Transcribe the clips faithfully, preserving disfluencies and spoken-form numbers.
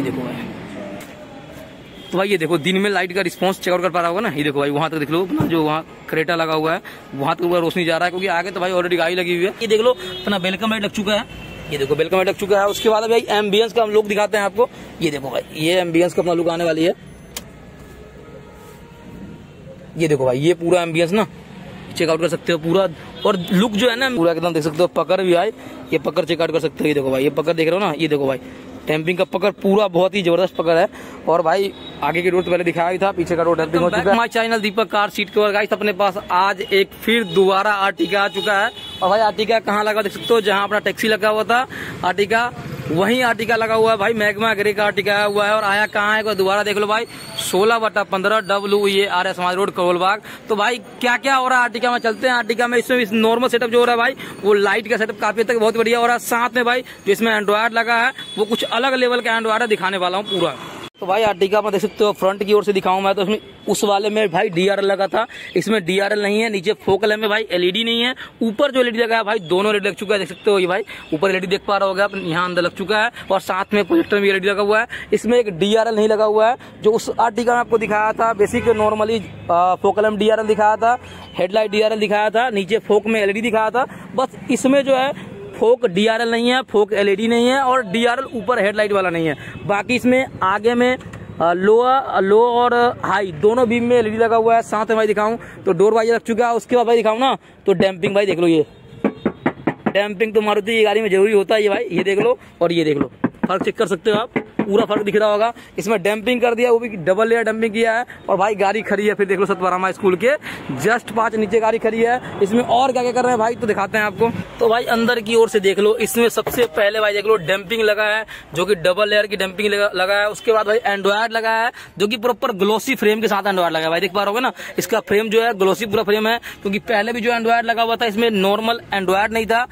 ये देखो भाई, तो भाई ये देखो दिन में लाइट का रिस्पॉन्स चेकआउट कर पा रहा होगा ना। ये देखो भाई वहाँ तक देख लो अपना जो वहाँ करेटा लगा हुआ है वहाँ तक पूरा रोशनी जा रहा है, क्योंकि आगे तो भाई ऑलरेडी गाड़ी लगी हुई है। ये देख लो अपना वेलकम लाइट लग चुका है, ये देखो वेलकम लाइट लग चुका है। उसके बाद भाई एम्बियंस का हम लुक दिखाते हैं आपको। ये देखो भाई ये एम्बियंस का अपना लुक आने वाली है। ये देखो भाई ये पूरा एम्बियंस ना चेकआउट कर सकते हो पूरा, और लुक जो है ना पूरा एकदम देख सकते हो। पकड़ भी आए, ये पकड़ चेकआउट कर सकते हो। ये देखो भाई ये पकड़ देख रहे हो ना, ये देखो भाई टैंपिंग का पकड़ पूरा बहुत ही जबरदस्त पकड़ है। और भाई आगे की रोड पहले दिखाया था, पीछे का रोड टैंपिंग हो चुका है। My channel Deepak car seat cover. Guys अपने पास आज एक फिर दोबारा आर्टिका आ चुका है। और भाई आर्टिका कहाँ लगा देख सकते हो, जहाँ अपना टैक्सी लगा हुआ था आर्टिका वहीं आर्टिका लगा हुआ है भाई, मैग्मा ग्रे का आर्टिका हुआ है। और आया कहाँ है दोबारा देख लो भाई, सोलह बटा पंद्रह डब्ल्यू ये आर्य समाज रोड करोल बाग। तो भाई क्या क्या हो रहा है आर्टिका में, चलते हैं आर्टिका में। इसमें इस नॉर्मल सेटअप जो हो रहा है भाई वो लाइट का सेटअप काफी तक बहुत बढ़िया हो रहा है। साथ में भाई जो इसमें एंड्रॉयड लगा है वो कुछ अलग लेवल का एंड्रॉयड दिखाने वाला हूँ पूरा। तो भाई आर्टिका में देख सकते हो फ्रंट की ओर से दिखाऊं मैं तो उसमें उस वाले में भाई डीआरएल लगा था, इसमें डीआरएल नहीं है। नीचे फोकल है में भाई एलईडी नहीं है, ऊपर जो एलईडी लगा है भाई दोनों एलईडी लग चुका है। देख सकते हो ये भाई ऊपर एलईडी देख पा रहे होगा यहाँ अंदर लग चुका है, और साथ में प्रोजेक्टर में एलईडी लगा हुआ है। इसमें एक डीआरएल नहीं लगा हुआ है, जो उस आर्टिका में आपको दिखाया था बेसिक नॉर्मली फोकल में डीआरएल दिखाया था, हेडलाइट डीआरएल दिखाया था, नीचे फोक में एलईडी दिखाया था। बस इसमें जो है फोक डीआरएल नहीं है, फोक एलईडी नहीं है, और डीआरएल ऊपर हेडलाइट वाला नहीं है। बाकी इसमें आगे में लोअर लो और हाई दोनों बीम में एलईडी लगा हुआ है। साथ में भाई दिखाऊं तो डोर वाइजर लग चुका है। उसके बाद भाई दिखाऊं ना तो डैम्पिंग भाई देख लो, ये डैम्पिंग तो मारुति की गाड़ी में जरूरी होता है। ये भाई ये देख लो और ये देख लो, फर्क चेक कर सकते हो आप, पूरा फर्क दिख रहा होगा। इसमें डैम्पिंग कर दिया, वो भी डबल लेयर डैम्पिंग किया है। और भाई गाड़ी खड़ी है फिर देख लो सतवारामा स्कूल के जस्ट पाँच नीचे गाड़ी खड़ी है। इसमें और क्या क्या कर रहे हैं भाई तो दिखाते हैं आपको। तो भाई अंदर की ओर से देख लो, इसमें सबसे पहले भाई देख लो डैम्पिंग लगा है जो कि डबल लेयर की डैम्पिंग लगा है। उसके बाद भाई एंड्रॉयड लगा है जो कि प्रॉपर ग्लोसी फ्रेम के साथ एंड्रॉयड लगा है। भाई देख पा रहे हो ना, इसका फ्रेम जो है ग्लोसी पूरा फ्रेम है, क्योंकि पहले भी जो एंड्रॉयड लगा हुआ था इसमें नॉर्मल एंड्रॉयड नहीं था।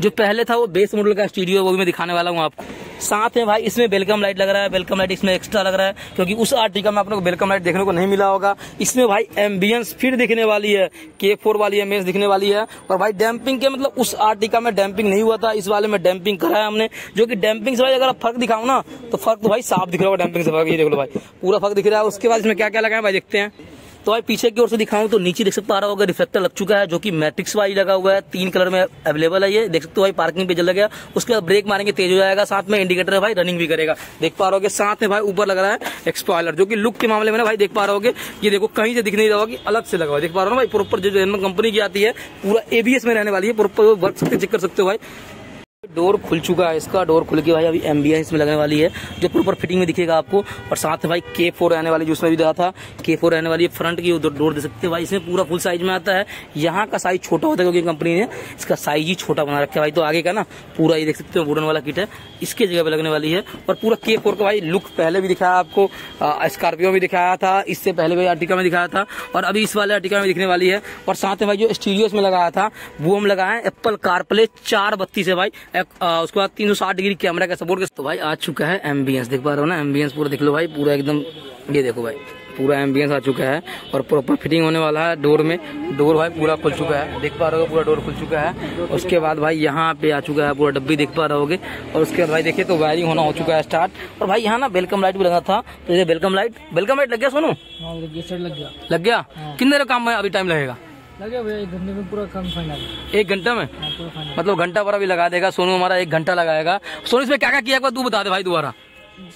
जो पहले था वो बेस मॉडल का स्टीरियो है, वो भी मैं दिखाने वाला हूँ आपको। साथ में भाई इसमें वेलकम लाइट लग रहा है, वेलकम लाइट इसमें एक्स्ट्रा लग रहा है क्योंकि उस आर्टिका में आप लोग वेलकम लाइट देखने को नहीं मिला होगा। इसमें भाई एम्बियंस फिर दिखने वाली है, के फोर वाली एम्बियंस दिखने वाली है। और भाई डैम्पिंग के मतलब उस आर्टिका में डैम्पिंग नहीं हुआ था, इस वाले में डैम्पिंग करा है हमने, जो कि डैम्पिंग से भाई अगर आप फर्क दिखाऊं ना तो फर्क तो भाई साफ दिख रहा होगा डैम्पिंग से। भाई देख लो भाई पूरा फर्क दिख रहा है। उसके बाद इसमें क्या क्या लगा है भाई देखते हैं। तो भाई पीछे की ओर से दिखाऊं तो नीचे देख सकते हो रहा होगा रिफ्लेक्टर लग चुका है, जो कि मैट्रिक्स वाई लगा हुआ है, तीन कलर में अवेलेबल है। ये देख सकते हो भाई पार्किंग पे चला गया। उसके बाद ब्रेक मारेंगे तेज हो जाएगा, साथ में इंडिकेटर भाई रनिंग भी करेगा देख पा रहोगे। साथ में भाई ऊपर लग रहा है एक्सपॉयलर, जो कि लुक के मामले में ना भाई देख पा रहोगे, ये देखो कहीं से दिख नहीं रहा होगा, अलग से लगा हुआ देख पा रहे हो ना भाई। प्रॉपर जो जनरल कंपनी की आती है पूरा एबीएस में रहने वाली है, प्रॉपर वर्क चेक कर सकते हो भाई। डोर खुल चुका है, इसका डोर खुल के भाई अभी एम्बियंस में लगने वाली है, जो प्रॉपर फिटिंग में दिखेगा आपको। और साथ में भाई के फोर रहने वाली, जो उसमें भी रहा था के फोर रहने वाली है। फ्रंट की डोर दे सकते हैं भाई, इसमें पूरा फुल साइज में आता है। यहाँ का साइज छोटा होता है क्योंकि कंपनी ने इसका साइज ही छोटा बना रखा है भाई। तो आगे का ना पूरा ये देख सकते हो वुडन वाला किट है, इसके जगह पर लगने वाली है। और पूरा के फोर का भाई लुक पहले भी दिखाया आपको, स्कॉर्पियो में दिखाया था, इससे पहले भी आर्टिका में दिखाया था, और अभी इस वाले आर्टिका में दिखने वाली है। और साथ में भाई जो स्टीरियो में लगाया था वो हम लगाए एप्पल कारप्ले चार बत्तीस है भाई, उसके बाद तीन सौ साठ डिग्री कैमरा का सपोर्ट। तो भाई आ चुका है एम्बियंस, देख पा रहे हो ना एम्बियंस पूरा देख लो भाई, पूरा एकदम ये देखो भाई पूरा एम्बियंस आ चुका है। और प्रॉपर फिटिंग होने वाला है डोर में, डोर भाई पूरा खुल चुका है देख पा रहे हो, पूरा डोर खुल चुका है। उसके बाद भाई यहाँ पे आ चुका है पूरा डब्बी देख पा रहे होगे। और उसके बाद भाई देखिए तो वायरिंग होना हो चुका है स्टार्ट। और भाई यहाँ ना वेलकम लाइट भी लगा था, तो ये वेलकम लाइट वेलकम लाइट लग गया सोनू, लग गया। कितने काम अभी टाइम लगेगा, लगे भैया एक घंटे में पूरा काम फाइनल, एक घंटा में मतलब घंटा भरा भी लगा देगा सोनू हमारा, एक घंटा लगाएगा। सोनू इसमें क्या क्या किया तू बता दे भाई दोबारा।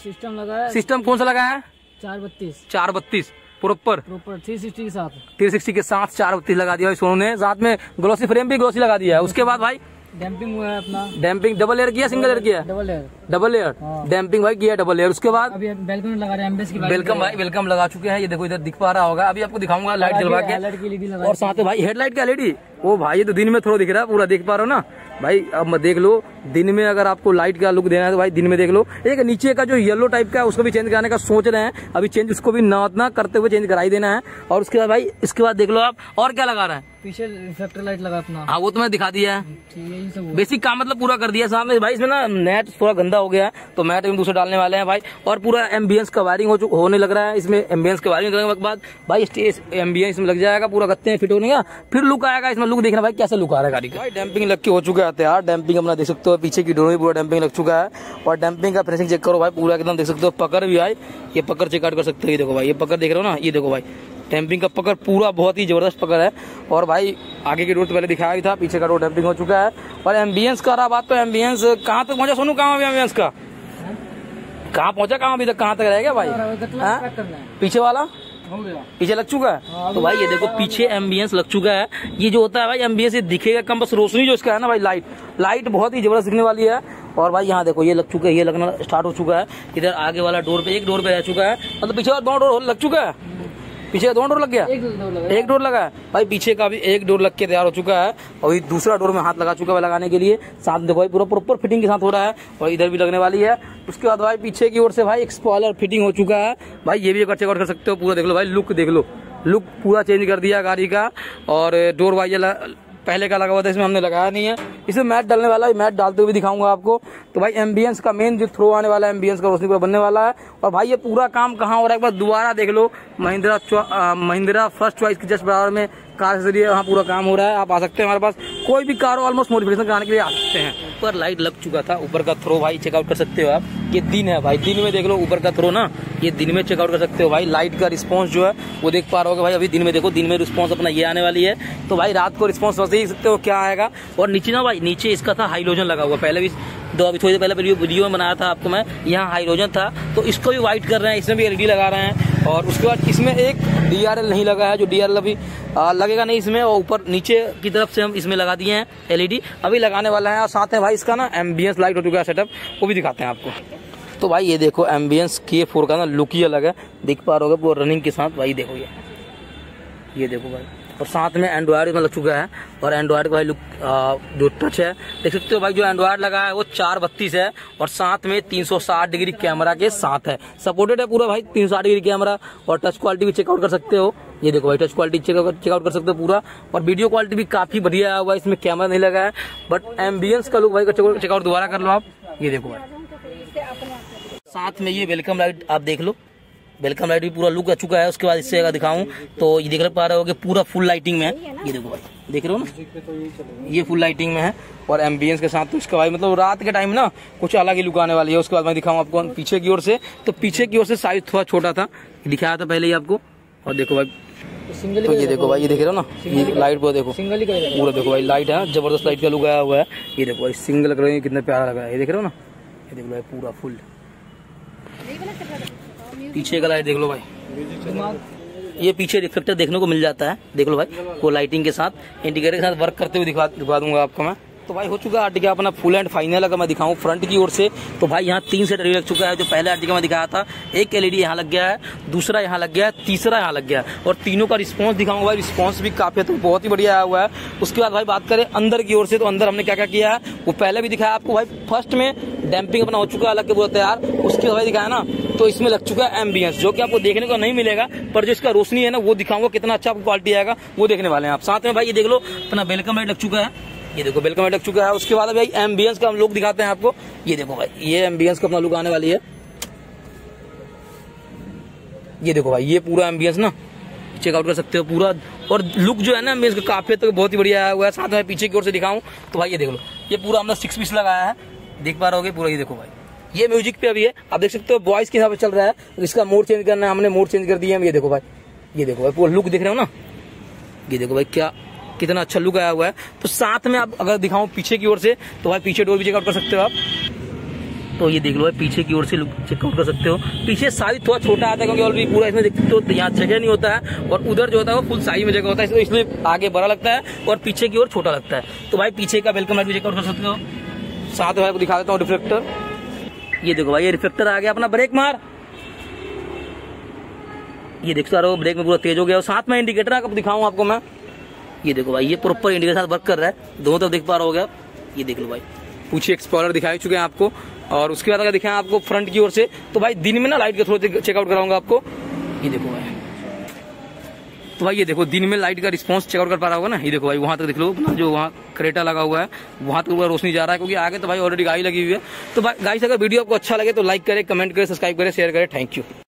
सिस्टम लगाया, सिस्टम कौन सा लगाया है, चार बत्तीस चार बत्तीस प्रॉपर प्रॉपर थ्री सिक्सटी के साथ थ्री सिक्सटी के साथ चार बत्तीस लगा दिया भाई सोनू ने। साथ में ग्लोसी फ्रेम भी ग्लोसी लगा दिया है। उसके बाद भाई डैम्पिंग हुआ है अपना, डैम्पिंग डबल लेयर किया सिंगल लेयर किया, double layer double layer damping भाई किया डबल लेयर। उसके बाद वेलकम लगा रहे हैं, वेलकम भाई वेलकम लगा चुके हैं, ये देखो इधर दिख पा रहा होगा, अभी आपको दिखाऊंगा लाइट जलवा के। और साथ में भाई हेडलाइट का एलईडी, वो भाई ये तो दिन में थोड़ा दिख रहा है, पूरा देख पा रहे हो ना भाई। अब देख लो दिन में अगर आपको लाइट का लुक देना है तो भाई दिन में देख लो। एक नीचे का जो येलो टाइप का है उसको भी चेंज कराने का सोच रहे हैं अभी, चेंज उसको भी ना उतना करते हुए चेंज कराई देना है। और उसके बाद भाई इसके बाद देख लो आप और क्या लगा रहे हैं, पीछे रिफ्लेक्टर लाइट लगा अपना। हाँ वो तो मैंने दिखा दिया है, बेसिक काम मतलब पूरा कर दिया साहब ने भाई। इसमें ना नेट थोड़ा गंदा हो गया है तो मैट दूसरे डालने वाले हैं भाई। और पूरा एम्बियंस का वायरिंग हो चुका होने लग रहा है इसमें। एम्बियंस के वायरिंग करने के बाद भाई स्टेज एम्बियंस में लग जाएगा, पूरा गत्ते फिट होने का, फिर लुक आएगा इसमें। लुक देखना भाई कैसा लुक आ रहा है गाड़ी का। डैम्पिंग लग के हो चुका है यार, डैम्पिंग अपना देख सकते हो, पीछे की डोर भी पूरा डैम्पिंग लग चुका है। और डैम्पिंग का फिनिशिंग चेक करो भाई, पूरा एकदम देख सकते हो। पकड़ भी आई, ये पकड़ चेकआउट कर सकते हो, ये देखो भाई, ये पकड़ देख रहे हो ना, ये देखो भाई डैम्पिंग का पकड़ पूरा बहुत ही जबरदस्त पकड़ है। और भाई आगे की रोड तो पहले दिखाया ही था, पीछे का रोड डैम्पिंग हो चुका है। और एम्बियंस का रहा बात तो एम्बियंस कहाँ तक पहुँचा सोनू, कहाँ एम्बियंस का कहाँ पहुँचा, कहाँ अभी तक कहाँ तक रहेगा भाई। पीछे वाला पीछे लग चुका है तो भाई ये देखो पीछे एम्बियंस लग चुका है। ये जो होता है भाई एम्बियंस ये दिखेगा कम, बस रोशनी जो इसका है ना भाई, लाइट लाइट बहुत ही जबरदस्त दिखने वाली है। और भाई यहाँ देखो ये लग चुका है, ये लगना स्टार्ट हो चुका है। इधर आगे वाला डोर पे एक डोर पे रह चुका है, मतलब पीछे वाला दोनों डोर लग चुका है। पीछे दोनों डोर लग गया, एक डोर लगा, एक डोर लगा है भाई। पीछे का भी एक डोर लग के तैयार हो चुका है और ये दूसरा डोर में हाथ लगा चुका है लगाने के लिए। साथ देखो भाई पूरा प्रॉपर फिटिंग के साथ हो रहा है। और इधर भी लगने वाली है। उसके बाद भाई पीछे की ओर से भाई एक स्पॉइलर फिटिंग हो चुका है भाई, ये भी एक चेक आउट कर सकते हो। पूरा देख लो भाई, लुक देख लो, लुक पूरा चेंज कर दिया गाड़ी का। और डोर भाई पहले का लगा हुआ था, इसमें हमने लगाया नहीं है। इसमें मैट डालने वाला है, मैट डालते हुए दिखाऊंगा आपको। तो भाई एम्बियंस का मेन जो थ्रो आने वाला है, एम्बियंस का रोशनी पूरा बनने वाला है। और भाई ये पूरा काम कहाँ हो रहा है एक बार दोबारा देख लो, महिंद्रा महिंद्रा फर्स्ट चॉइस के जस्ट बराबर में कार से वहाँ पूरा काम हो रहा है। आप आ सकते हैं हमारे पास, कोई भी कार ऑलमोस्ट मॉडिफिकेशन कराने के लिए आ सकते हैं। ऊपर लाइट लग चुका था, ऊपर का थ्रो भाई चेकआउट कर सकते हो आप। ये दिन है भाई, दिन में देख लो ऊपर का थ्रो ना, ये दिन में चेकआउट कर सकते हो भाई। लाइट का रिस्पांस जो है वो देख पा रहे हो भाई, अभी दिन में देखो, दिन में रिस्पांस अपना ये आने वाली है। तो भाई रात को रिस्पांस बस देख सकते हो क्या आएगा। और नीचे ना भाई, नीचे इसका था हाइलोजन लगा हुआ, पहले भी दो अभी थोड़ी देर पहले वीडियो में बनाया था आपको मैं, यहाँ हाइलोजन था तो इसको भी व्हाइट कर रहे हैं, इसमें भी एलईडी लगा रहे हैं। और उसके बाद इसमें एक डीआरएल नहीं लगा है, जो डीआरएल अभी आ, लगेगा नहीं इसमें। और ऊपर नीचे की तरफ से हम इसमें लगा दिए हैं एलईडी, अभी लगाने वाला है। और साथ में भाई इसका ना एम्बियंस लाइट हो चुका है सेटअप, वो भी दिखाते हैं आपको। तो भाई ये देखो एम्बियंस के फोर का ना लुक ही अलग है, देख पा रहे हो रनिंग के साथ भाई, देखो ये ये देखो भाई। और साथ में एंड्रॉयड में लग चुका है। और एंड्रॉयड का भाई लुक जो टच है देख सकते हो भाई, जो एंड्रॉयड लगा है वो चार बत्तीस है। और साथ में तीन सौ साठ डिग्री कैमरा के साथ है, सपोर्टेड है पूरा भाई तीन सौ साठ डिग्री कैमरा। और टच क्वालिटी भी चेकआउट कर सकते हो, ये देखो भाई टच क्वालिटी चेकआउट कर सकते हो पूरा। और वीडियो क्वालिटी भी काफी बढ़िया हुआ, इसमें कैमरा नहीं लगा है। बट एम्बियंस का लुक भाई चेकआउट दोबारा कर लो आप, ये देखो भाई। साथ में ये वेलकम लाइट आप देख लो, वेलकम लाइट भी पूरा लुक आ चुका है। उसके बाद इससे अगर दिखाऊं तो ये देख पा रहे हो कि पूरा फुल लाइटिंग में है, ये देखो भाई देख रहे हो ना, ये फुल लाइटिंग में है। और एम्बियंस के साथ तो इसका भाई मतलब रात के टाइम ना कुछ अलग ही लुक आने वाली है। उसके बाद मैं दिखाऊं आपको पीछे की ओर से, तो पीछे की ओर से साइज थोड़ा छोटा था, दिखाया था पहले ही आपको। और देखो भाई सिंगल, तो ये देखो भाई, ये देख रहे हो ना, ये लाइट पूरा देखो, सिंगल पूरा देखो भाई लाइट है, जबरदस्त लाइट का लुक आया हुआ है। ये देखो भाई सिंगल लग रहा है, कितना प्यारा लग रहा है, ये देख रहे हो ना, ये देख लो पूरा फुल। पीछे का लाइट देख लो भाई, ये पीछे रिफ्लेक्टर देखने को मिल जाता है, देख लो भाई वो लाइटिंग के साथ, इंडिकेटर के साथ वर्क करते हुए दिखा दिखा दूंगा आपको मैं। तो भाई हो चुका है अर्टिगा अपना फुल एंड फाइनल। अगर मैं दिखाऊं फ्रंट की ओर से तो भाई यहाँ तीन सेट एलईडी लग चुका है, जो पहले अर्टिगा में दिखाया था एक एलईडी यहाँ लग गया है, दूसरा यहाँ लग गया है, तीसरा यहाँ लग गया है। और तीनों का रिस्पांस दिखाऊंगा भाई, रिस्पांस भी काफी तो बहुत ही बढ़िया आया हुआ है। उसके बाद भाई बात करें अंदर की ओर से, तो अंदर हमने क्या क्या किया है वो पहले भी दिखाया आपको भाई। फर्स्ट में डैम्पिंग अपना हो चुका है अलग के पूरा तैयार, उसके बाद दिखाया ना तो इसमें लग चुका है एम्बियंस, जो कि आपको देखने को नहीं मिलेगा, पर जो इसका रोशनी है ना वो दिखाऊंगा कितना अच्छा आपको क्वालिटी आएगा, वो देखने वाले हैं आप। साथ में भाई ये देख लो अपना वेलकम लाइट लग चुका है, ये देखो वेलकम लाइट लग चुका है। उसके बाद भाई एम्बियंस का हम लोग दिखाते हैं आपको, ये देखो भाई ये एम्बियंस का अपना लुक आने वाली है। ये देखो भाई ये पूरा एम्बियंस ना चेकआउट कर सकते हो पूरा, और लुक जो है ना एम्बियंस का काफी तो बहुत ही बढ़िया आया हुआ है। साथ में पीछे की ओर से दिखाऊं तो भाई ये देख लो, ये पूरा हमने सिक्स पीस लगाया है, देख पा रहे हो पूरा। ये देखो भाई ये म्यूजिक पे अभी है, आप देख सकते हो वॉइस के हिसाब से चल रहा है, इसका मोड चेंज करना है, हमने मोड चेंज कर दिया है। ये देखो भाई ये देखो भाई पूरा लुक देख रहे हो ना, ये देखो भाई क्या कितना अच्छा लुक आया हुआ है। तो साथ में आप अगर दिखाऊं पीछे की ओर से तो भाई पीछे डोर भी चेकआउट कर सकते हो आप, तो ये देख लो भाई पीछे की ओर से लुक चेकआउट कर सकते हो। पीछे साइज थोड़ा छोटा आता है क्योंकि ऑलरेडी पूरा इसमें देखते हो तो यहाँ जगह नहीं होता है, और उधर जो होता है वो फुल साइज में जगह होता है, इसलिए आगे बड़ा लगता है और पीछे की ओर छोटा लगता है। तो भाई पीछे का वेलकम लाइट भी चेकआउट कर सकते हो। साथ में भाई दिखा देता हूँ रिफ्लेक्टर, ये देखो भाई ये रिफ्लेक्टर आ गया अपना, ब्रेक मार, ये देख रहे हो ब्रेक में पूरा तेज हो गया। और साथ में इंडिकेटर आपको दिखाऊँ आपको मैं, ये देखो भाई ये प्रॉपर इंडिकेटर के साथ वर्क कर रहा है, दोनों तरफ देख पा रहे हो आप। ये देख लो भाई पूछिए एक्सप्लोरर दिखा चुके हैं आपको। और उसके बाद अगर दिखाएं आपको फ्रंट की ओर से तो भाई दिन में ना लाइट के थ्रू चेकआउट कराऊंगा आपको। ये देखो भाई तो भाई ये देखो दिन में लाइट का रिस्पांस चेकआउट कर पा रहा होगा ना। ये देखो भाई वहाँ तक देख लो अपना जो वहाँ करेटा लगा हुआ है वहाँ तक रोशनी जा रहा है, क्योंकि आगे तो भाई ऑलरेडी गाड़ी लगी हुई है। तो गाइस अगर वीडियो आपको अच्छा लगे तो लाइक करे, कमेंट करे, सब्सक्राइब करे, शेयर करे। Thank you.